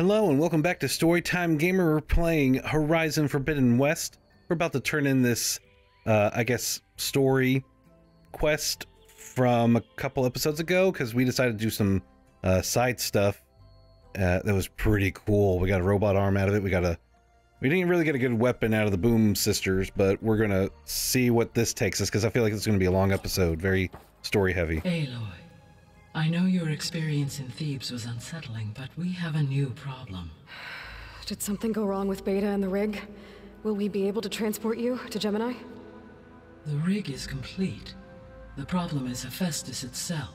Hello and welcome back to Storytime Gamer. We're playing Horizon Forbidden West. We're about to turn in this, I guess, story quest from a couple episodes ago because we decided to do some side stuff that was pretty cool. We got a robot arm out of it. We didn't really get a good weapon out of the Boom Sisters, but we're gonna see what this takes us because I feel like it's gonna be a long episode, very story heavy. Aloy. I know your experience in Thebes was unsettling, but we have a new problem. Did something go wrong with Beta and the rig? Will we be able to transport you to Gemini? The rig is complete. The problem is Hephaestus itself.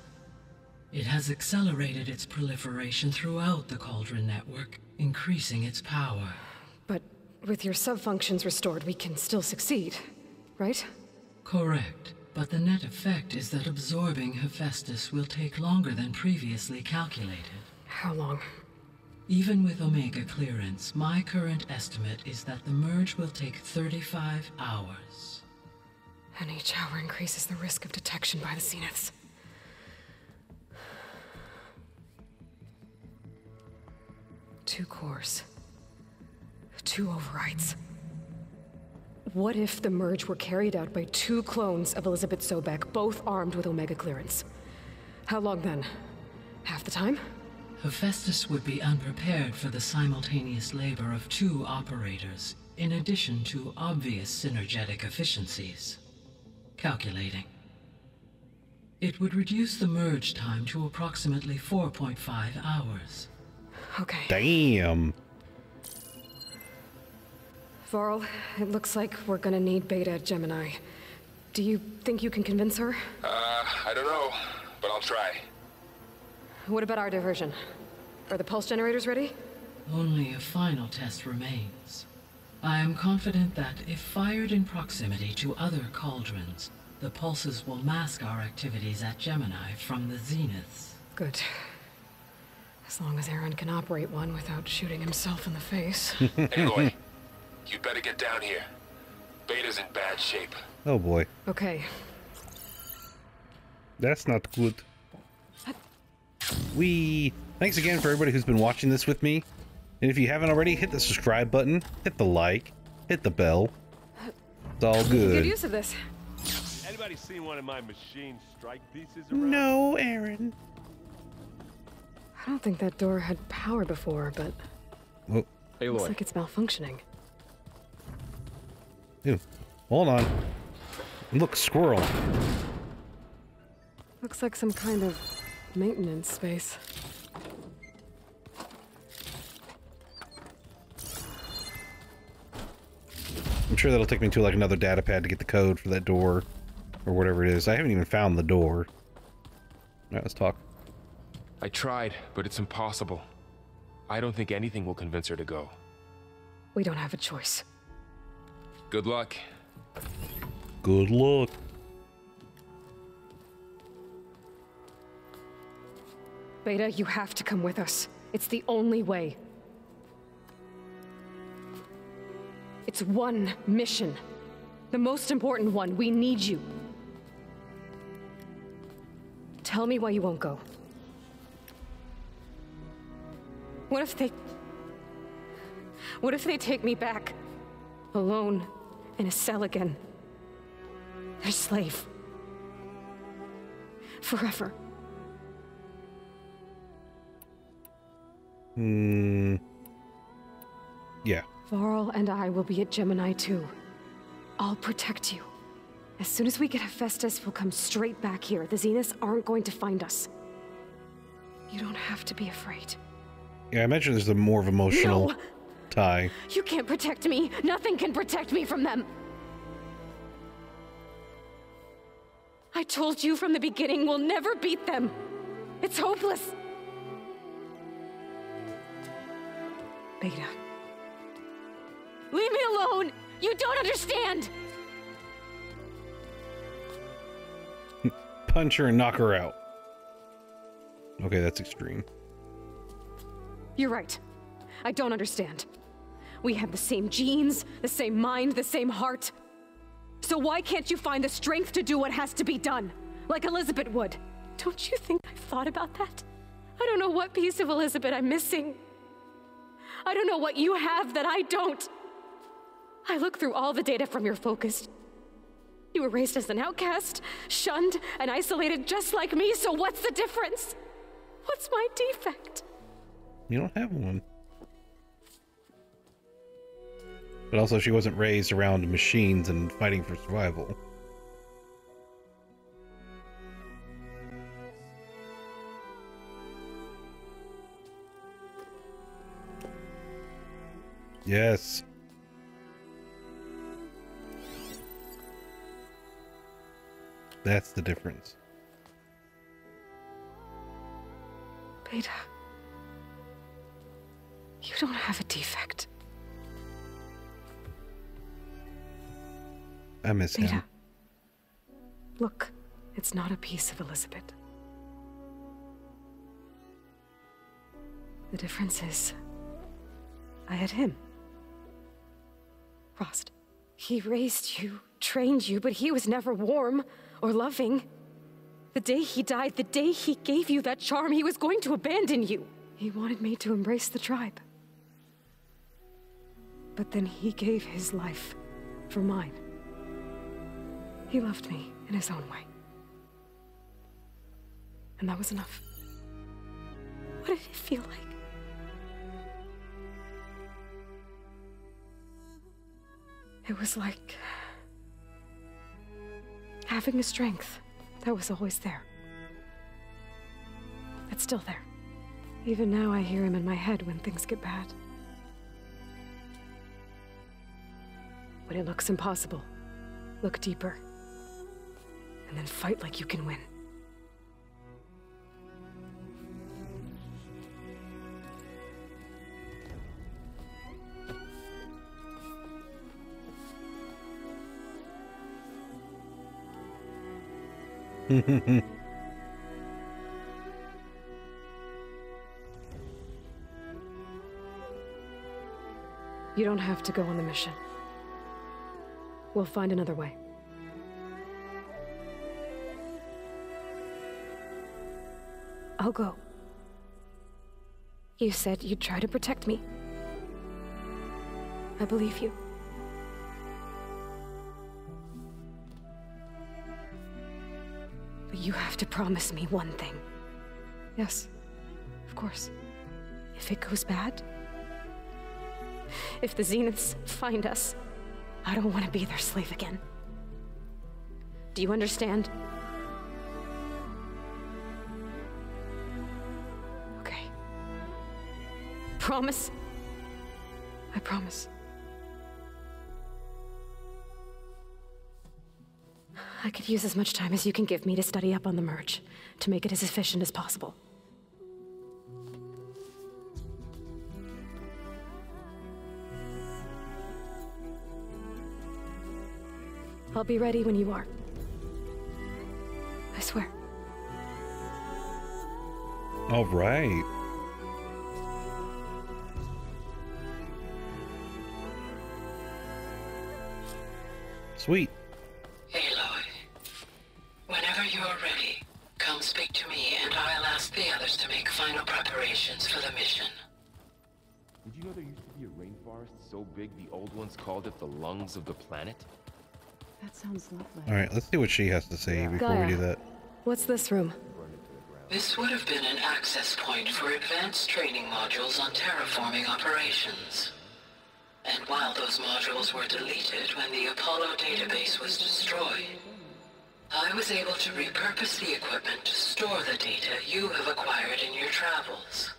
It has accelerated its proliferation throughout the Cauldron Network, increasing its power. But with your subfunctions restored, we can still succeed, right? Correct. But the net effect is that absorbing Hephaestus will take longer than previously calculated. How long? Even with Omega Clearance, my current estimate is that the merge will take 35 hours. And each hour increases the risk of detection by the Zeniths. Two cores. Two overrides. What if the merge were carried out by two clones of Elisabet Sobeck, both armed with Omega Clearance? How long then? Half the time? Hephaestus would be unprepared for the simultaneous labor of two operators, in addition to obvious synergetic efficiencies. Calculating. It would reduce the merge time to approximately 4.5 hours. Okay. Damn. Varl, it looks like we're gonna need Beta at Gemini. Do you think you can convince her? I don't know, but I'll try. What about our diversion? Are the pulse generators ready? Only a final test remains. I am confident that if fired in proximity to other cauldrons, the pulses will mask our activities at Gemini from the Zeniths. Good. As long as Aaron can operate one without shooting himself in the face. Hey, boy. You better get down here. Beta's in bad shape. Oh boy. Okay. That's not good. Thanks again for everybody who's been watching this with me. And if you haven't already, hit the subscribe button, hit the like, hit the bell. It's all good. Good use of this. Anybody seen one of my machine strike pieces around? No, Aaron. I don't think that door had power before, but oh. Hey, looks like it's malfunctioning. Ew. Hold on. Look, squirrel. Looks like some kind of maintenance space. I'm sure that'll take me to like another data pad to get the code for that door or whatever it is. I haven't even found the door. All right, let's talk. I tried, but it's impossible. I don't think anything will convince her to go. We don't have a choice. Good luck. Good luck. Beta, you have to come with us. It's the only way. It's one mission. The most important one. We need you. Tell me why you won't go. What if they take me back? Alone. In a cell again. Their slave. Forever. Hmm. Yeah. Varl and I will be at Gemini too. I'll protect you. As soon as we get Hephaestus, we'll come straight back here. The Zeniths aren't going to find us. You don't have to be afraid. Yeah, I imagine there's a more of emotional... No! Tie. You can't protect me. Nothing can protect me from them. I told you from the beginning, we'll never beat them. It's hopeless. Beta. Leave me alone. You don't understand. Punch her and knock her out. Okay, that's extreme. You're right. I don't understand. We have the same genes, the same mind, the same heart. So why can't you find the strength to do what has to be done? Like Elisabet would. Don't you think I've thought about that? I don't know what piece of Elisabet I'm missing. I don't know what you have that I don't. I look through all the data from your focus. You were raised as an outcast, shunned and isolated just like me, so what's the difference? What's my defect? You don't have one. But also, she wasn't raised around machines and fighting for survival. Yes. That's the difference. Beta, you don't have a defect. I miss Beta. Him. Look, it's not a piece of Elisabet. The difference is, I had him. Rost, he raised you, trained you, but he was never warm or loving. The day he died, the day he gave you that charm, he was going to abandon you. He wanted me to embrace the tribe. But then he gave his life for mine. He loved me in his own way. And that was enough. What did it feel like? It was like having a strength that was always there. It's still there. Even now I hear him in my head when things get bad. When it looks impossible, look deeper. And then fight like you can win. You don't have to go on the mission. We'll find another way. I'll go. You said you'd try to protect me. I believe you. You have to promise me one thing. Yes, of course. If it goes bad, if the Zeniths find us, I don't want to be their slave again. Do you understand? Okay. Promise? I promise. I could use as much time as you can give me to study up on the merge, to make it as efficient as possible. I'll be ready when you are. I swear. All right. Sweet. Called it the lungs of the planet. That sounds lovely. All right, let's see what she has to say before Gaia. We do that. What's this room? This would have been an access point for advanced training modules on terraforming operations. And while those modules were deleted when the Apollo database was destroyed, I was able to repurpose the equipment to store the data you have acquired in your travels.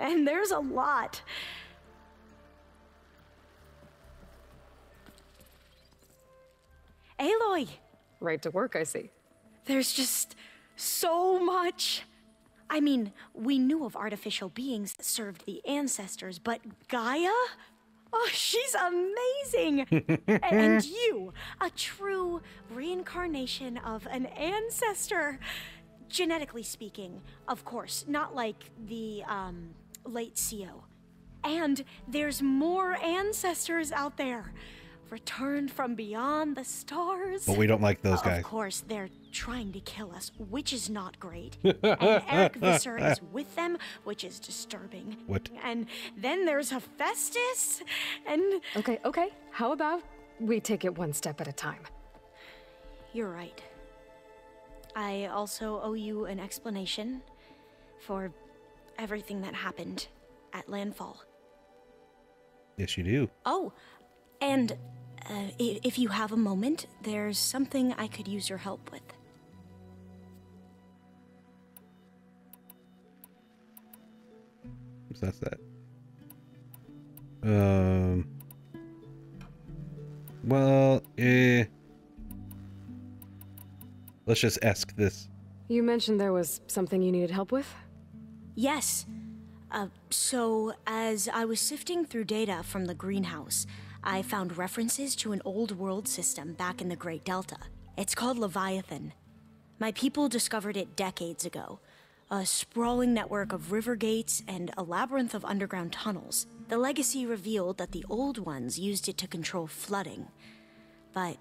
And there's a lot. Aloy! Right to work, I see. There's just so much. I mean, we knew of artificial beings that served the ancestors, but Gaia? Oh, she's amazing! And you, a true reincarnation of an ancestor. Genetically speaking, of course, not like the late CO. And there's more ancestors out there. Returned from beyond the stars. But we don't like those guys. Of course, they're trying to kill us, which is not great. And Erik Visser is with them, which is disturbing. What? And then there's Hephaestus, and... Okay, okay. How about we take it one step at a time? You're right. I also owe you an explanation for everything that happened at Landfall. Yes, you do. Oh, and if you have a moment, there's something I could use your help with. So that's that. Well, let's just ask this. You mentioned there was something you needed help with? Yes. So, as I was sifting through data from the greenhouse, I found references to an old world system back in the Great Delta. It's called Leviathan. My people discovered it decades ago. A sprawling network of river gates and a labyrinth of underground tunnels. The legacy revealed that the old ones used it to control flooding. But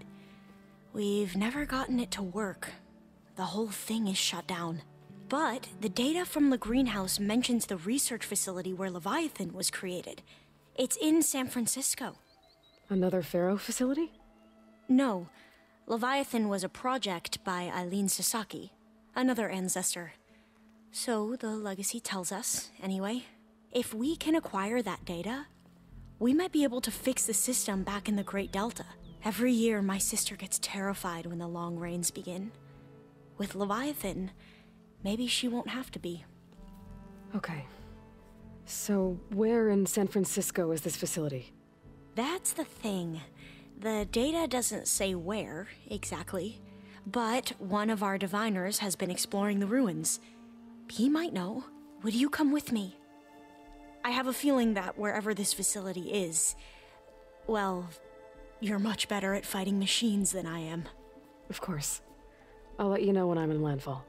we've never gotten it to work. The whole thing is shut down. But the data from the greenhouse mentions the research facility where Leviathan was created. It's in San Francisco. Another Pharaoh facility? No. Leviathan was a project by Eileen Sasaki, another ancestor. So the legacy tells us, anyway. If we can acquire that data, we might be able to fix the system back in the Great Delta. Every year, my sister gets terrified when the long rains begin. With Leviathan, maybe she won't have to be. Okay. So where in San Francisco is this facility? That's the thing. The data doesn't say where, exactly. But one of our diviners has been exploring the ruins. He might know. Would you come with me? I have a feeling that wherever this facility is... Well, you're much better at fighting machines than I am. Of course. I'll let you know when I'm in Landfall.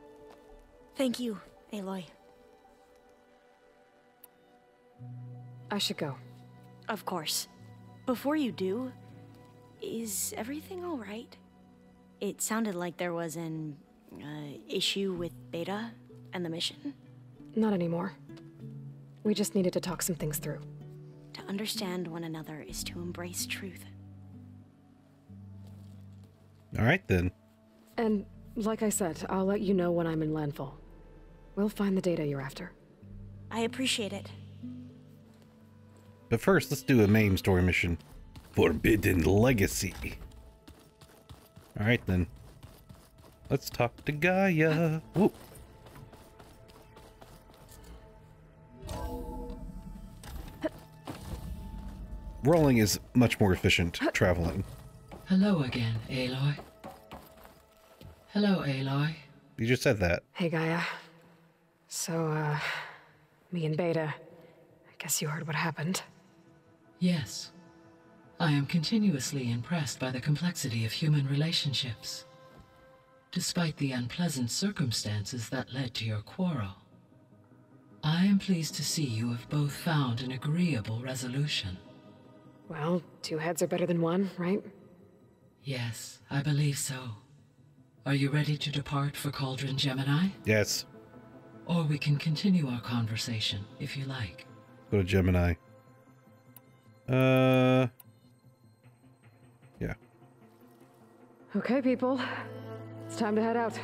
Thank you, Aloy. I should go. Of course. Before you do, is everything all right? It sounded like there was an issue with Beta and the mission. Not anymore. We just needed to talk some things through. To understand one another is to embrace truth. All right, then. And like I said, I'll let you know when I'm in Landfall. We'll find the data you're after. I appreciate it. But first, let's do a main story mission. Forbidden Legacy. Alright then. Let's talk to Gaia. Whoa. Rolling is much more efficient traveling. Hello again, Aloy. Hello, Aloy. You just said that. Hey, Gaia. So, me and Beta, I guess you heard what happened. Yes. I am continuously impressed by the complexity of human relationships, despite the unpleasant circumstances that led to your quarrel. I am pleased to see you have both found an agreeable resolution. Well, two heads are better than one, right? Yes, I believe so. Are you ready to depart for Cauldron Gemini? Yes. Or we can continue our conversation, if you like. Go to Gemini. Yeah. Okay, people. It's time to head out.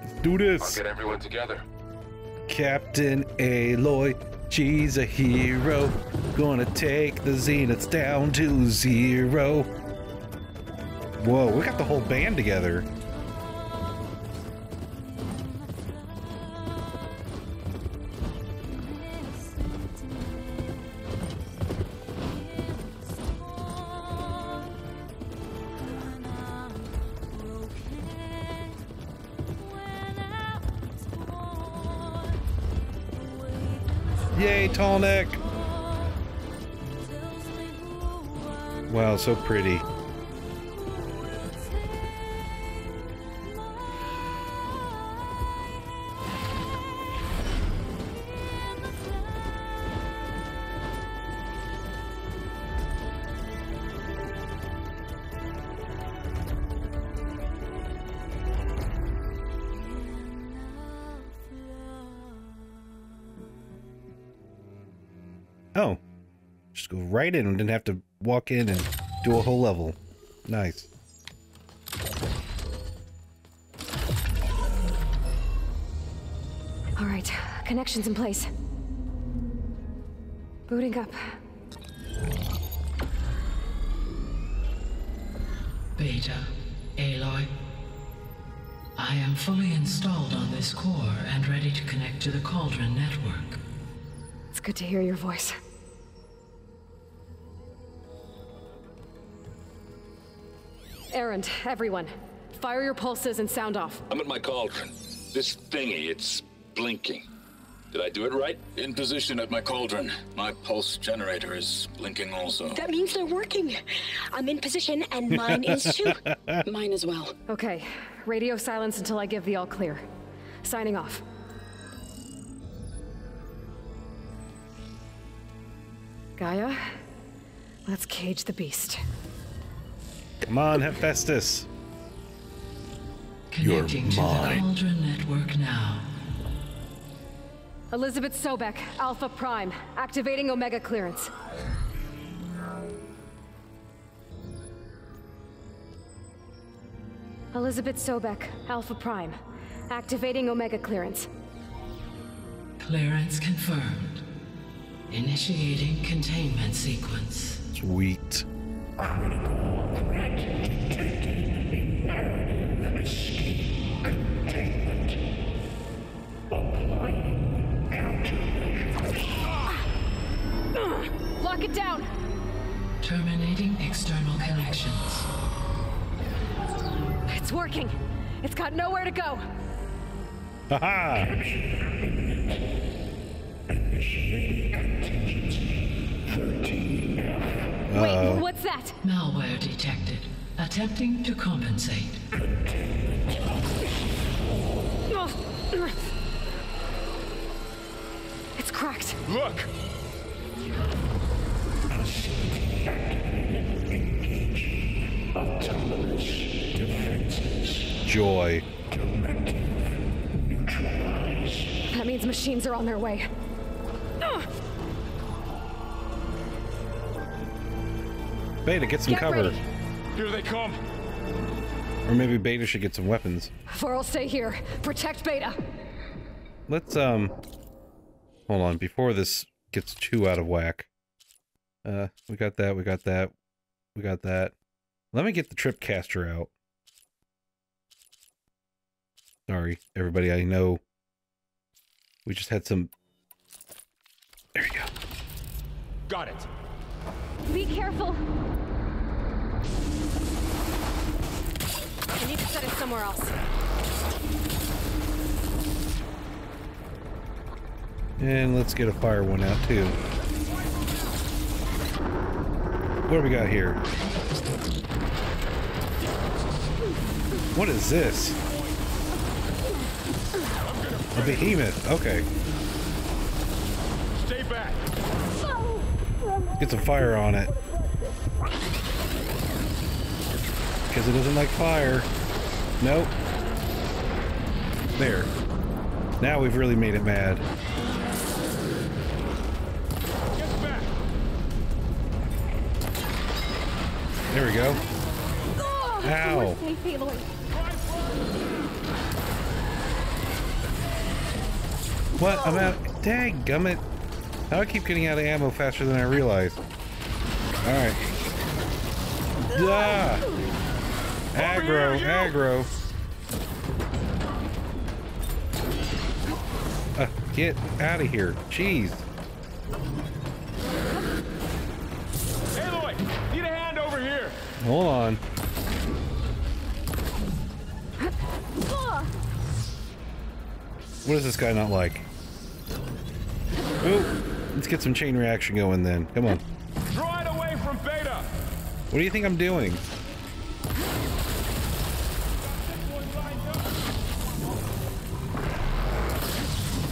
Let's do this. I'll get everyone together. Captain Aloy, she's a hero. Gonna take the Zeniths down to zero. Whoa, we got the whole band together. Yay, Tall Neck! Wow, so pretty. Oh. Just go right in. I didn't have to walk in and do a whole level. Nice. All right. Connection's in place. Booting up. Beta, Aloy. I am fully installed on this core and ready to connect to the Cauldron Network. It's good to hear your voice. Erend, everyone, fire your pulses and sound off. I'm at my cauldron. This thingy, it's blinking. Did I do it right? In position at my cauldron. My pulse generator is blinking also. That means they're working. I'm in position and mine is too. Mine as well. Okay. Radio silence until I give the all clear. Signing off. Gaia, let's cage the beast. Come on, Hephaestus. Connecting to the Cauldron Network now. Elisabet Sobeck, Alpha Prime, activating Omega Clearance. Elisabet Sobeck, Alpha Prime, activating Omega Clearance. Clearance confirmed. Initiating containment sequence. Sweet. Critical threat detected in narrative escape containment. Applying. Lock it down! Terminating external connections. It's working! It's got nowhere to go! Haha! Initiating contingency 13F. Wait, what's that? Malware detected. Attempting to compensate. It's cracked. Look! Facility activated. Engaging autonomous defenses. Joy. Directive. Neutralize. That means machines are on their way. Beta, get some cover. Ready. Here they come. Or maybe Beta should get some weapons. Varl, stay here. Protect Beta. Let's, hold on, before this gets too out of whack. We got that, we got that, we got that. Let me get the trip caster out. Sorry, everybody, I know. We just had some... There we go. Got it. Be careful. I need to set it somewhere else. And let's get a fire one out, too. What do we got here? What is this? A behemoth. Okay. Stay back. Get some fire on it. Because it doesn't like fire. Nope. There. Now we've really made it mad. There we go. Ow. What? I'm out. Dang, gummit. Now I keep getting out of ammo faster than I realize. Alright. Ah. Aggro, aggro. Get out of here. Jeez. Hold on. What does this guy not like? Oh, let's get some chain reaction going then. Come on. Draw it away from Beta. What do you think I'm doing?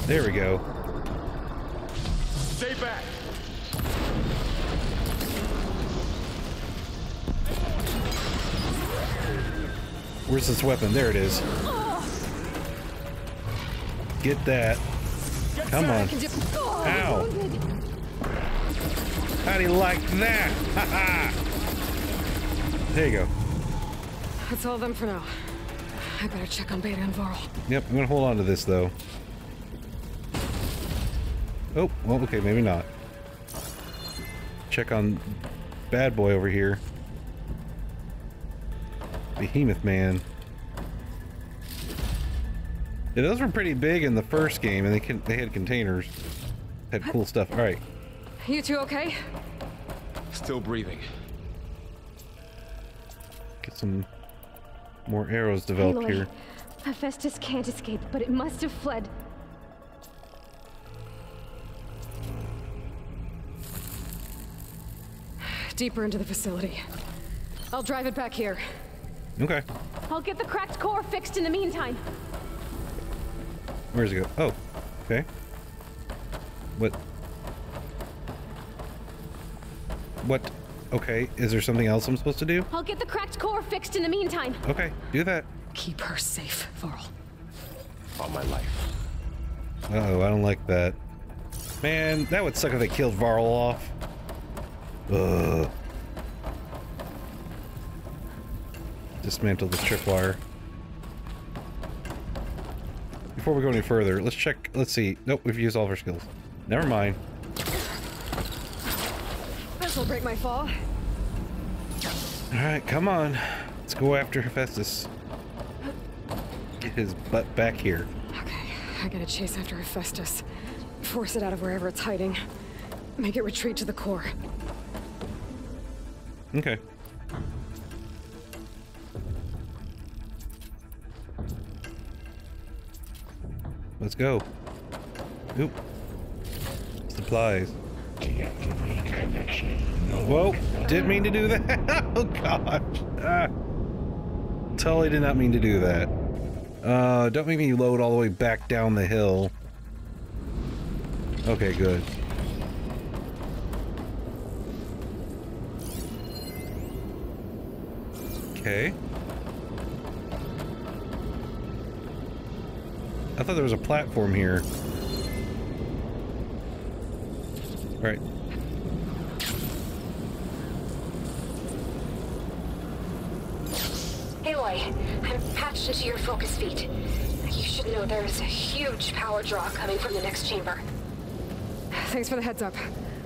There we go. Stay back. Where's this weapon? There it is. Get that. Come on. Ow. How do you like that? Ha ha! There you go. That's all of them for now. I better check on Beta and Varl. Yep, I'm gonna hold on to this though. Oh, well, okay, maybe not. Check on bad boy over here. Behemoth man. Yeah, those were pretty big in the first game, and they had containers. Had cool stuff. All right. You two okay? Still breathing. Get some more arrows developed here. Hephaestus can't escape, but it must have fled. Deeper into the facility. I'll drive it back here. Okay. I'll get the cracked core fixed in the meantime. Where's it go? Oh, okay. What? What? Okay, is there something else I'm supposed to do? I'll get the cracked core fixed in the meantime. Okay, do that. Keep her safe, Varl. On my life. Uh-oh, I don't like that. Man, that would suck if they killed Varl off. Ugh. Dismantle the tripwire. Before we go any further, let's check. Let's see. Nope, we've used all of our skills. Never mind. This will break my fall. All right, come on. Let's go after Hephaestus. Get his butt back here. Okay, I gotta chase after Hephaestus. Force it out of wherever it's hiding. Make it retreat to the core. Okay. Let's go. Oop. Supplies. Whoa, didn't mean to do that. Oh gosh. Ah. Totally did not mean to do that. Don't make me load all the way back down the hill. Okay, good. Okay. I thought there was a platform here. Right. Aloy, I'm patched into your focus feed. You should know there is a huge power draw coming from the next chamber. Thanks for the heads up.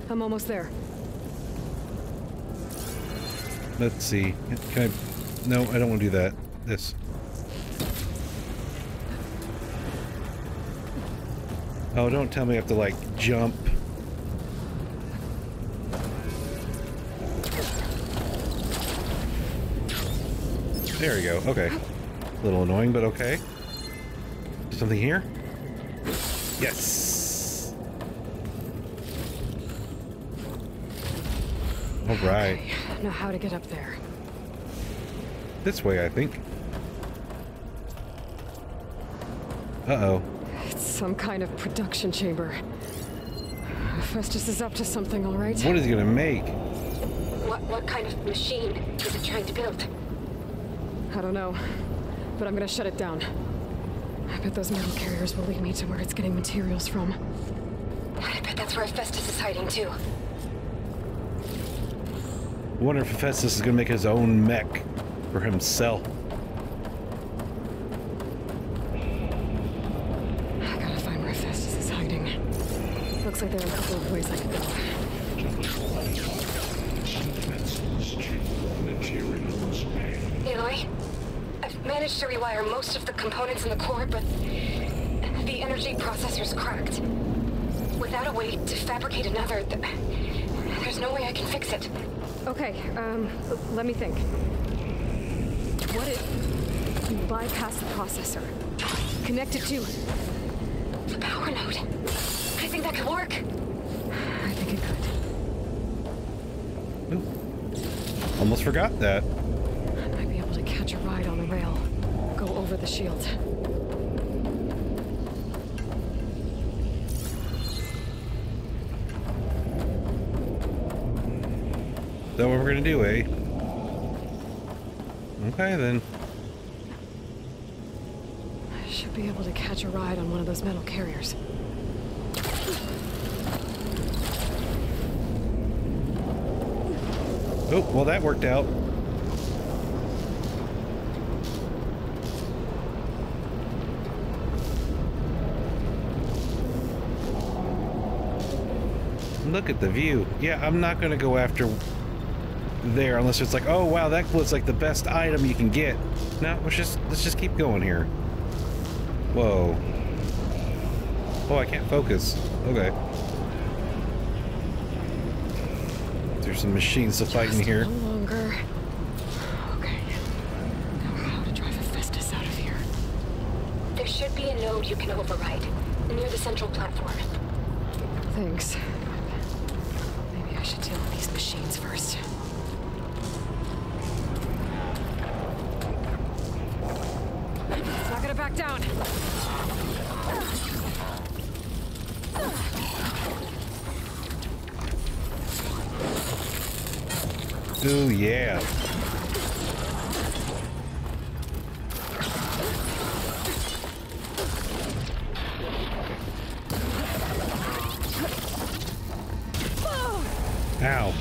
I'm almost there. Let's see. Can I... No, I don't want to do that. This. Oh, don't tell me I have to, like, jump. There we go. Okay. A little annoying, but okay. Something here? Yes! Alright. Okay. I don't know how to get up there. This way, I think. Uh-oh. Some kind of production chamber. Hephaestus is up to something, all right? What is he gonna make? What kind of machine is it trying to build? I don't know, but I'm gonna shut it down. I bet those metal carriers will lead me to where it's getting materials from. I bet that's where Hephaestus is hiding too. I wonder if Hephaestus is gonna make his own mech for himself. Looks like there are a couple of ways I can go. Aloy, I've managed to rewire most of the components in the core, but the energy processor's cracked. Without a way to fabricate another, there's no way I can fix it. Okay, let me think. What if you bypass the processor? Connect it to... the power node. I think that could work. I think it could. Ooh. Almost forgot that. I might be able to catch a ride on the rail. Go over the shield. Is that what we're gonna do, eh? Okay, then. I should be able to catch a ride on one of those metal carriers. Oh, well, that worked out. Look at the view. Yeah, I'm not going to go after there unless it's like, oh, wow, that was like the best item you can get. No, let's just keep going here. Whoa. Oh, I can't focus. Okay. There's some machines to fight in here. No longer. Okay. Now we're going to drive Hephaestus out of here. There should be a node you can override near the central platform. Thanks. I should deal with these machines first. It's not gonna back down. Ooh, yeah. Ow.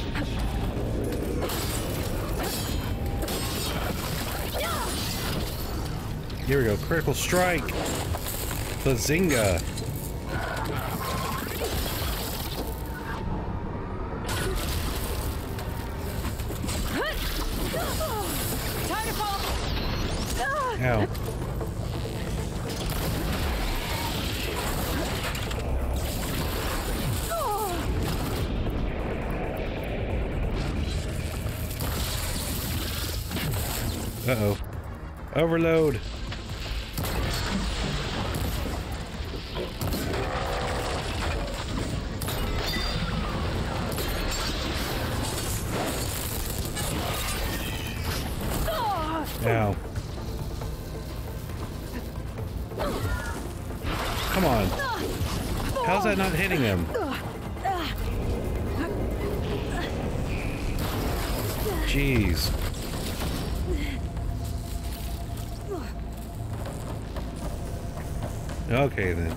Here we go. Critical strike. Bazinga. Ow. Uh-oh. Overload! Ow. Come on. How's that not hitting him? Jeez. Okay, then.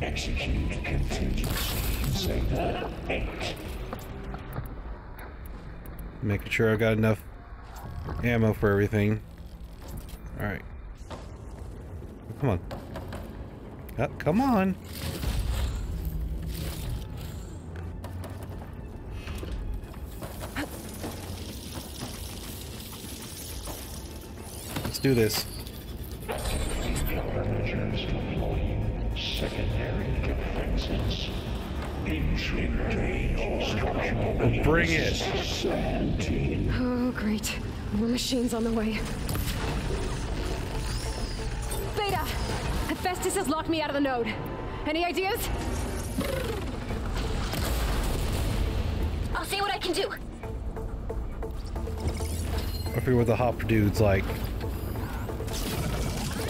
Execute contingency. Sector 8. Making sure I've got enough ammo for everything. All right. Come on. Oh, come on. Do this. Managers deploying secondary defenses. Bring it. Oh, great. More machines on the way. Beta! Hephaestus has locked me out of the node. Any ideas? I'll see what I can do. I figure what the hopper dude's like.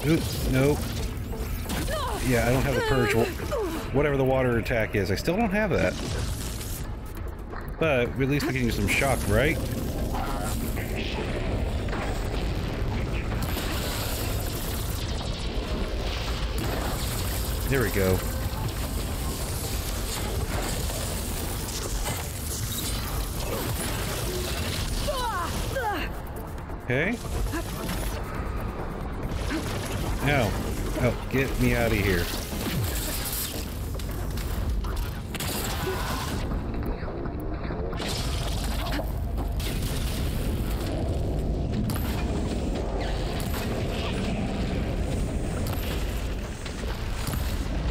Oops, nope. Yeah, I don't have the purge. Whatever the water attack is, I still don't have that. But at least we can use some shock, right? There we go. Okay. No. Oh, get me out of here.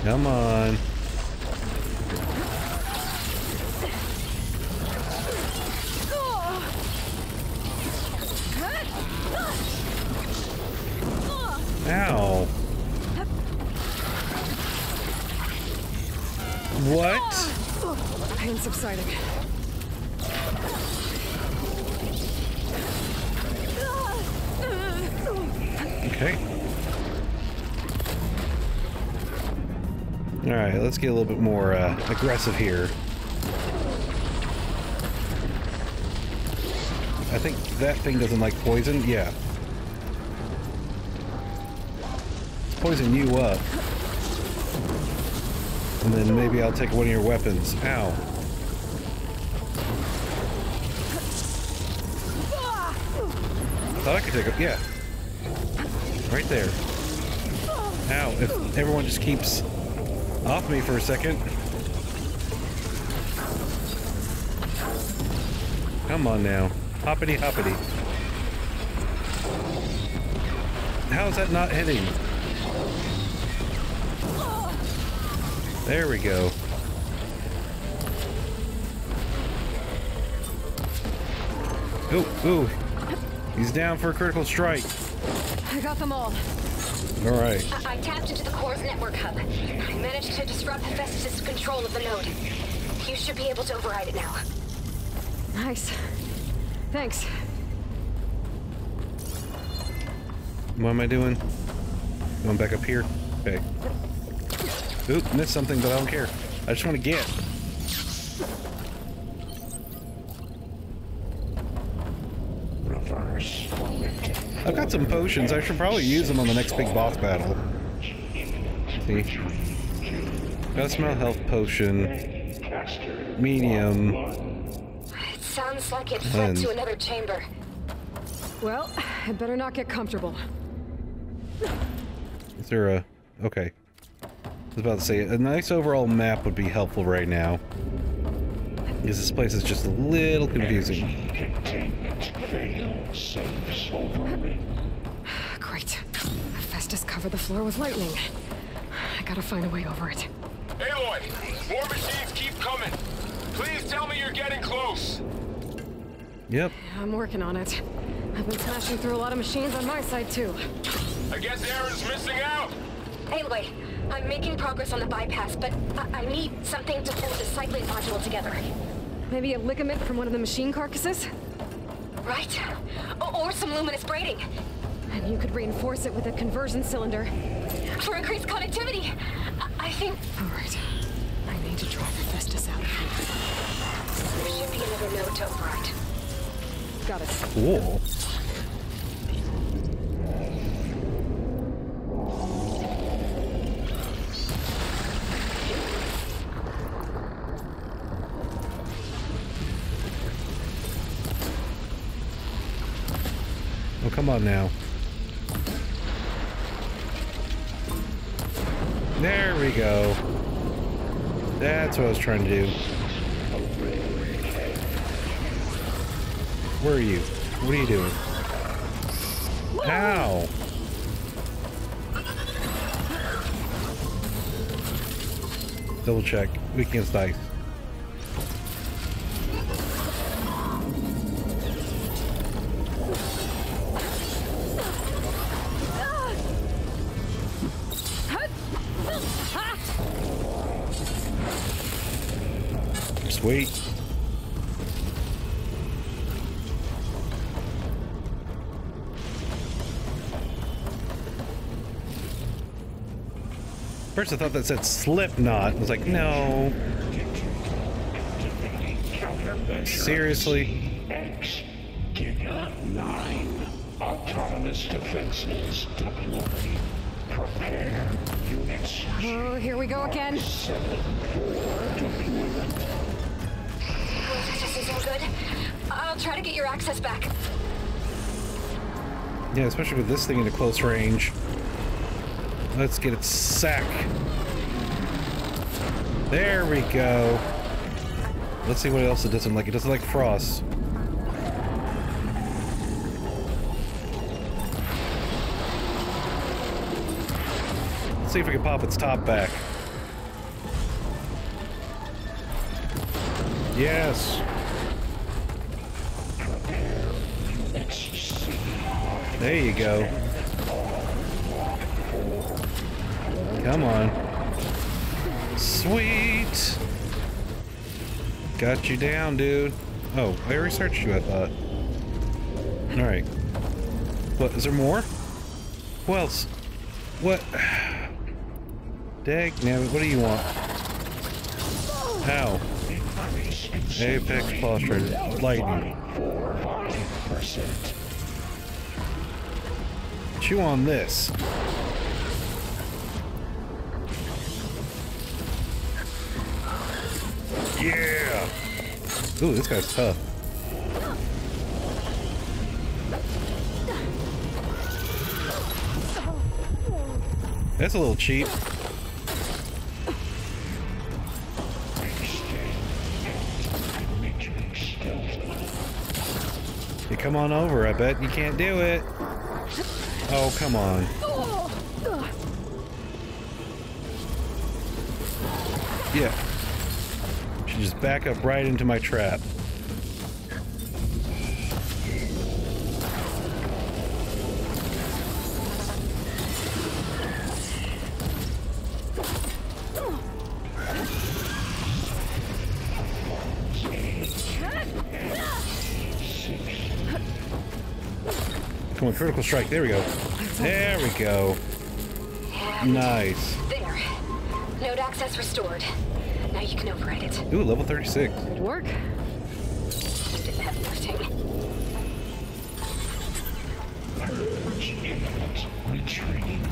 Come on. Ow. What? Pain subsiding. Okay. All right, let's get a little bit more aggressive here. I think that thing doesn't like poison. Yeah. Let's poison you up. And then maybe I'll take one of your weapons. Ow. I thought I could take it. Yeah. Right there. Ow. If everyone just keeps off me for a second. Come on now. Hoppity hoppity. How is that not hitting? There we go. Ooh, ooh. He's down for a critical strike. I got them all. All right. I tapped into the core's network hub. I managed to disrupt Hephaestus' control of the node. You should be able to override it now. Nice. Thanks. What am I doing? Going back up here? Okay. Oop, missed something, but I don't care. I just want to get. I've got some potions. I should probably use them on the next big boss battle. See? Gotta smell health potion. Medium. It sounds like it fled to another chamber. Well, I better not get comfortable. Is there a... Okay. I was about to say, a nice overall map would be helpful right now. Because this place is just a little confusing. Great. Hephaestus covered the floor with lightning. I gotta find a way over it. Aloy, more machines keep coming. Please tell me you're getting close. Yep. I'm working on it. I've been smashing through a lot of machines on my side, too. I guess Aaron's missing out. Aloy, I'm making progress on the bypass, but I need something to pull the cycling module together. Maybe a ligament from one of the machine carcasses? Right? Or some luminous braiding. And you could reinforce it with a conversion cylinder. For increased connectivity, I think... Alright. I need to drive Hephaestus out of here. There should be another node to override. Got it. Cool. Come on now. There we go. That's what I was trying to do. Where are you? What are you doing? Ow! Double check. We can't die. Wait. First I thought that said Slipknot. I was like, no. Seriously? Giga 9. Autonomous defenses deployed. Prepare units. Oh, here we go again. 7-4 deployment. This isn't good. I'll try to get your access back. Yeah, especially with this thing in a close range. Let's get its sack. There we go. Let's see what else it doesn't like. It doesn't like frost. Let's see if we can pop its top back. Yes. There you go. Come on. Sweet. Got you down, dude. Oh, I researched you, I thought. All right. What, is there more? Who else? What? Dag, now, what do you want? Ow. Apex Postured. Lightning. 8%. Chew on this. Yeah! Ooh, this guy's tough. That's a little cheap. You come on over, I bet you can't do it. Oh, come on. Yeah. She just back up right into my trap. Critical strike. There we go. There we go. Nice. There. Node access restored. Now you can override it. Ooh, level 36. Good work. Just didn't have lifting.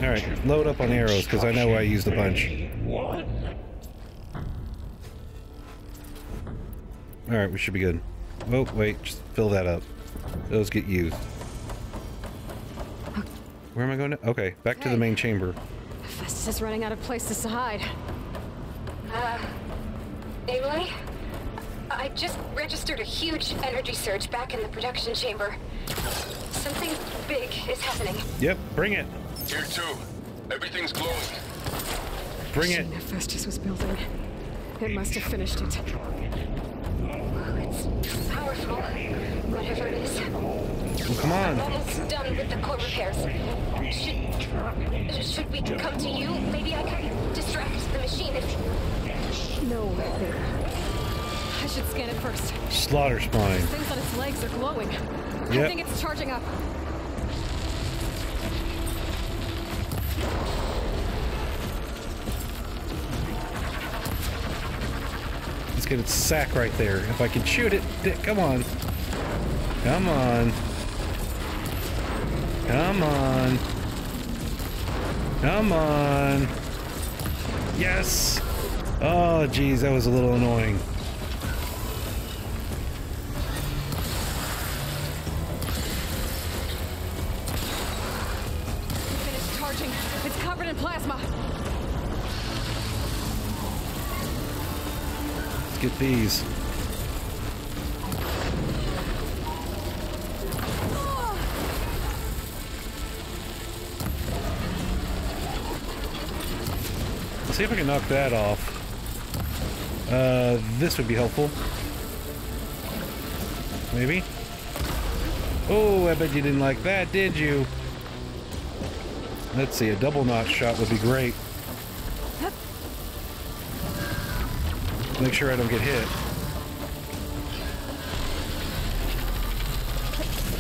All right, load up on arrows because I know I used a bunch. All right, we should be good. Oh wait, just fill that up. Those get used. Where am I going to? Okay, back to the main chamber. Hephaestus is running out of places to hide. Aloy? I just registered a huge energy surge back in the production chamber. Something big is happening. Yep, bring it. Here too. Everything's glowing. Bring it. Hephaestus was building. It must have finished it. Oh, it's powerful. Whatever it is. Well, come on. I'm almost done with the core repairs. Should we come to you? Maybe I can distract the machine if... No, I should scan it first. Slaughterspine. Things on its legs are glowing. Yep. I think it's charging up. Let's get its sack right there. If I can shoot it. Come on. Come on. Come on. Come on. Yes. Oh, geez, that was a little annoying. Finished charging. It's covered in plasma. Let's get these. See if I can knock that off. This would be helpful. Maybe. Oh, I bet you didn't like that, did you? Let's see, a double knock shot would be great. Make sure I don't get hit.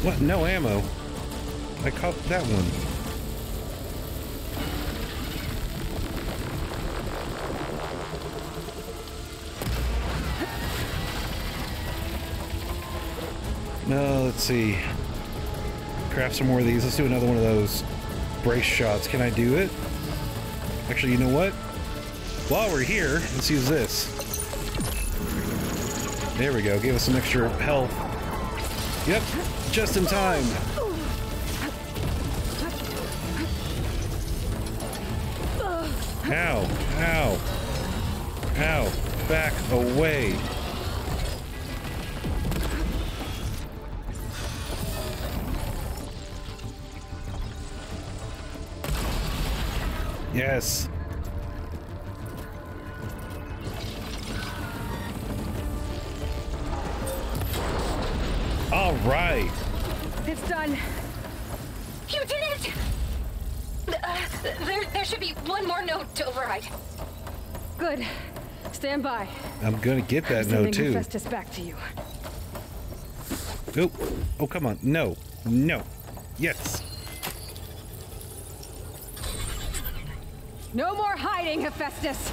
What? No ammo. I caught that one. No, let's see. Craft some more of these. Let's do another one of those brace shots. Can I do it? Actually, you know what? While we're here, let's use this. There we go. Gave us some extra health. Yep, just in time. Ow, ow, ow. Back away. Yes. All right. It's done. You did it. There should be one more note to override. Good. Stand by. I'm gonna get that note too. Hephaestus back to you. Oh. Oh, come on. No. No. Yes. No more hiding, Hephaestus!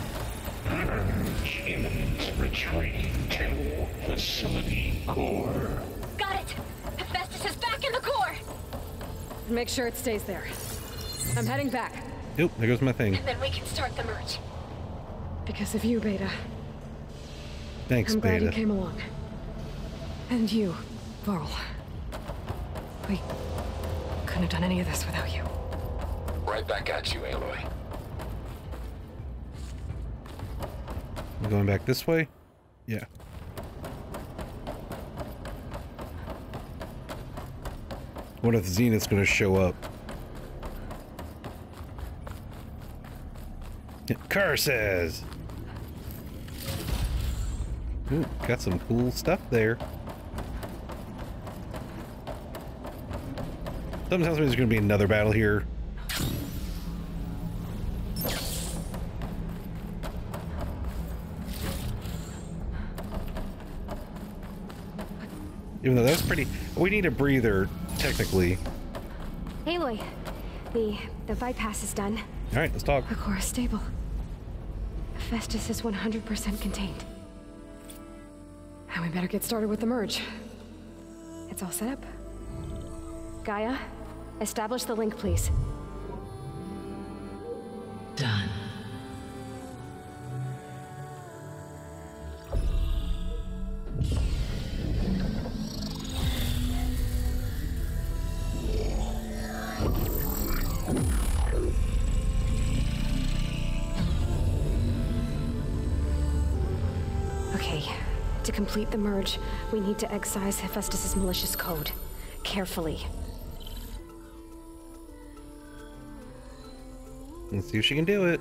Imminent retreat to facility core. Got it! Hephaestus and make sure it stays there. I'm heading back. Yep, there goes my thing. And then we can start the merge. Because of you, Beta. Thanks, Beta. I'm glad you came along. And you, Varl. We couldn't have done any of this without you. Right back at you, Aloy. I'm going back this way? Yeah. What if Zenith's gonna show up? Curses! Ooh, got some cool stuff there. Something tells me there's gonna be another battle here. Even though that's pretty... We need a breather, technically. Aloy, the bypass is done. All right, let's talk. The core is stable. Hephaestus is 100% contained. And we better get started with the merge. It's all set up. Gaia, establish the link, please. Done. To complete the merge, we need to excise Hephaestus's malicious code. Carefully. Let's see if she can do it.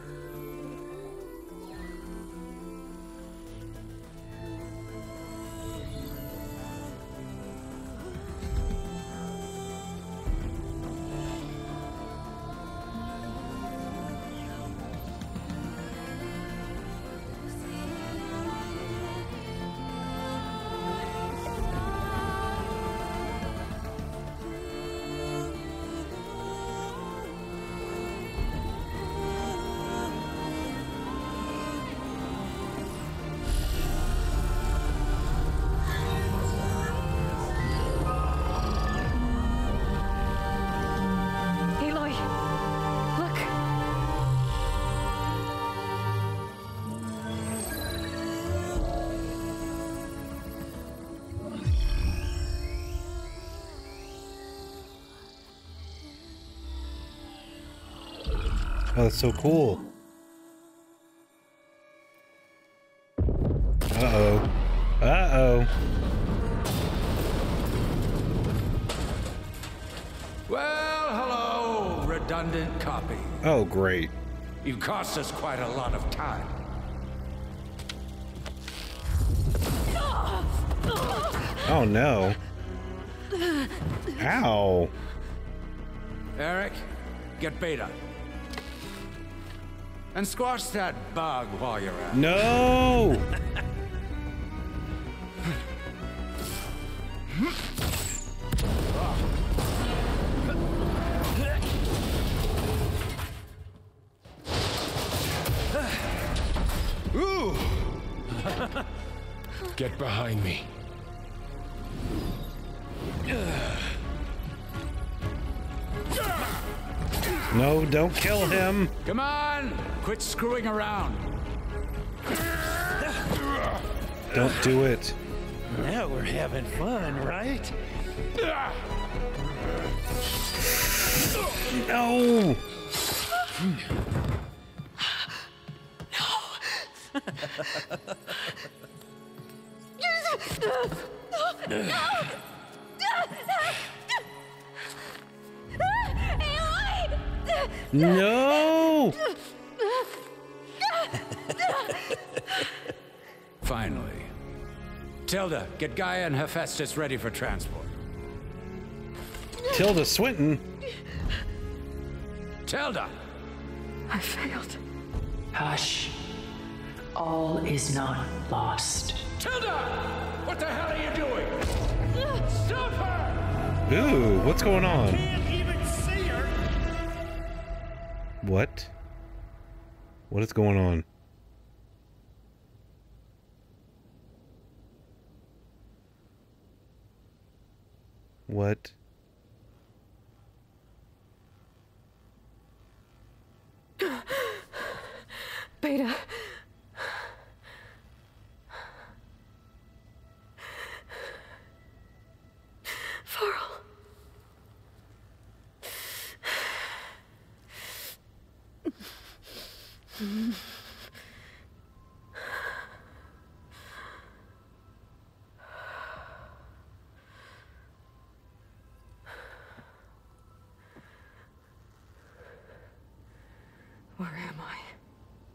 Oh, that's so cool. Uh-oh. Uh-oh. Well, hello, redundant copy. Oh, great. You cost us quite a lot of time. Oh, no. Ow. Erik, get Beta. And squash that bug while you're at it. No! Ooh! Get behind me. No, don't kill him. Come on! Quit screwing around. Don't do it. Now we're having fun, right? No! No! No! No! Finally. Tilda, get Gaia and Hephaestus ready for transport. Tilda Swinton? Tilda! I failed. Hush. All is not lost. Tilda! What the hell are you doing? Stop her! Ooh, what's going on? What? What is going on? What? Varl. Where am I?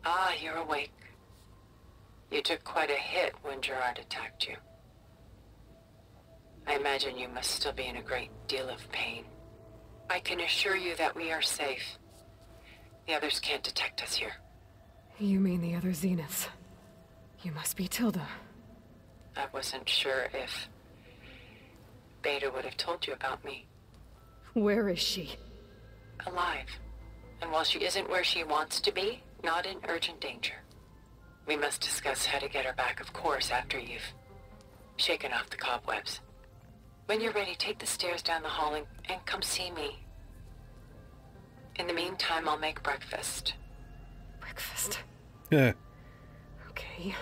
Ah, you're awake. You took quite a hit when Gerard attacked you. I imagine you must still be in a great deal of pain. I can assure you that we are safe. The others can't detect us here. You mean the other Zeniths? You must be Tilda. I wasn't sure if Beta would have told you about me. Where is she? Alive. And while she isn't where she wants to be, not in urgent danger. We must discuss how to get her back, of course, after you've shaken off the cobwebs. When you're ready, take the stairs down the hall and come see me. In the meantime, I'll make breakfast. Breakfast? Yeah. Okay.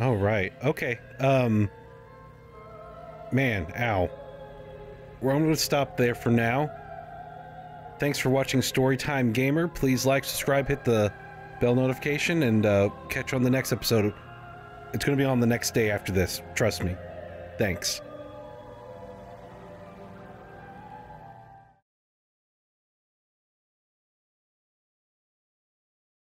All right. Okay. Man, ow. We're going to stop there for now. Thanks for watching Storytime Gamer. Please like, subscribe, hit the bell notification, and catch you on the next episode. It's going to be on the next day after this. Trust me. Thanks.